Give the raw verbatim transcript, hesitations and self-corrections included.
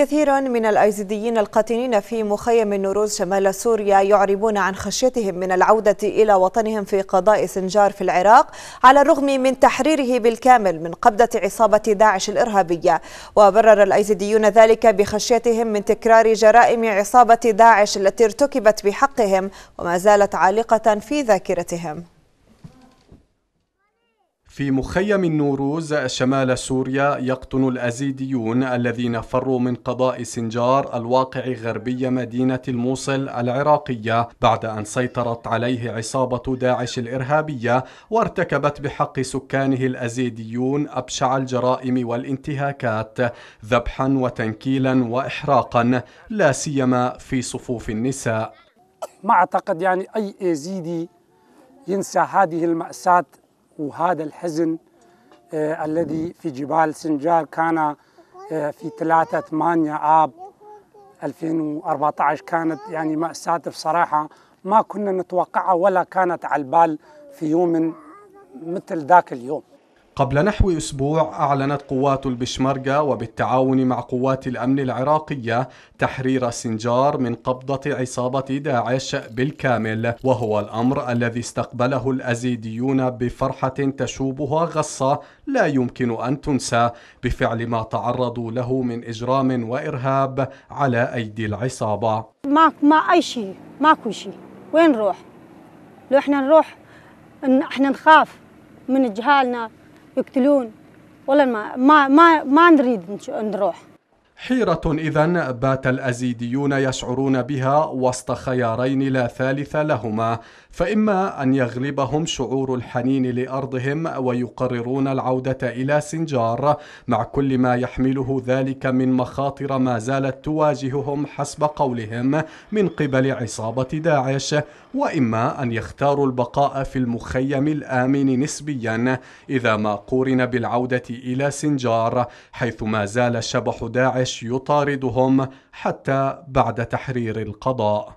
كثير من الأيزيديين القاتلين في مخيم النوروز شمال سوريا يعربون عن خشيتهم من العودة إلى وطنهم في قضاء سنجار في العراق، على الرغم من تحريره بالكامل من قبضة عصابة داعش الإرهابية. وبرر الأيزيديون ذلك بخشيتهم من تكرار جرائم عصابة داعش التي ارتكبت بحقهم وما زالت عالقة في ذاكرتهم. في مخيم النوروز شمال سوريا يقطن الأيزيديون الذين فروا من قضاء سنجار الواقع غربي مدينة الموصل العراقية بعد أن سيطرت عليه عصابة داعش الإرهابية وارتكبت بحق سكانه الأيزيديون أبشع الجرائم والانتهاكات، ذبحا وتنكيلا وإحراقا، لا سيما في صفوف النساء. ما أعتقد يعني أي أيزيدي ينسى هذه المأساة وهذا الحزن آه الذي في جبال سنجار كان آه في ثلاثة ثمانية آب ألفين وأربعة عشر، كانت يعني مأساة بصراحة ما كنا نتوقعها ولا كانت على البال في يوم مثل ذاك اليوم. قبل نحو أسبوع أعلنت قوات البشمركة وبالتعاون مع قوات الأمن العراقية تحرير سنجار من قبضة عصابة داعش بالكامل، وهو الأمر الذي استقبله الأيزيديون بفرحة تشوبها غصة لا يمكن أن تنسى بفعل ما تعرضوا له من إجرام وإرهاب على أيدي العصابة. ما ما أي شيء، ماكو شيء، وين نروح؟ لو إحنا نروح إن إحنا نخاف من جهالنا يقتلون، ولا ما ما ما, ما نريد نروح. حيرة إذن بات الأيزيديون يشعرون بها وسط خيارين لا ثالث لهما، فإما أن يغلبهم شعور الحنين لأرضهم ويقررون العودة إلى سنجار مع كل ما يحمله ذلك من مخاطر ما زالت تواجههم حسب قولهم من قبل عصابة داعش، وإما أن يختاروا البقاء في المخيم الآمن نسبيا إذا ما قورن بالعودة إلى سنجار، حيث ما زال شبح داعش يطاردهم حتى بعد تحرير القضاء.